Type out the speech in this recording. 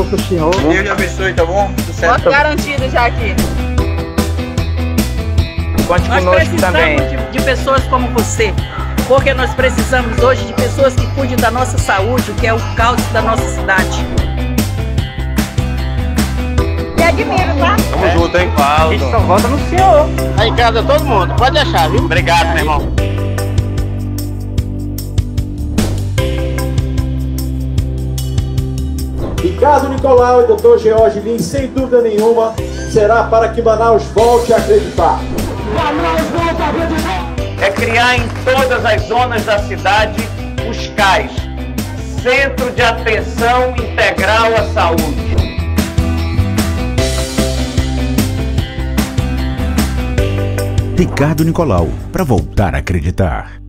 estou com o senhor. Deus te abençoe, tá bom? Voto garantido já aqui. Conte nós conosco também. De pessoas como você, porque nós precisamos hoje de pessoas que cuidem da nossa saúde, o que é o caos da nossa cidade. Te admiro, tá? Tamo junto, hein? A gente só vota no senhor. Aí, casa, todo mundo. Pode deixar, viu? Obrigado, meu irmão. Ricardo Nicolau e Dr. George Lins, sem dúvida nenhuma, será para que Manaus volte a acreditar. Manaus volta a acreditar! É criar em todas as zonas da cidade os CAIS, Centro de Atenção Integral à Saúde. Ricardo Nicolau, para voltar a acreditar.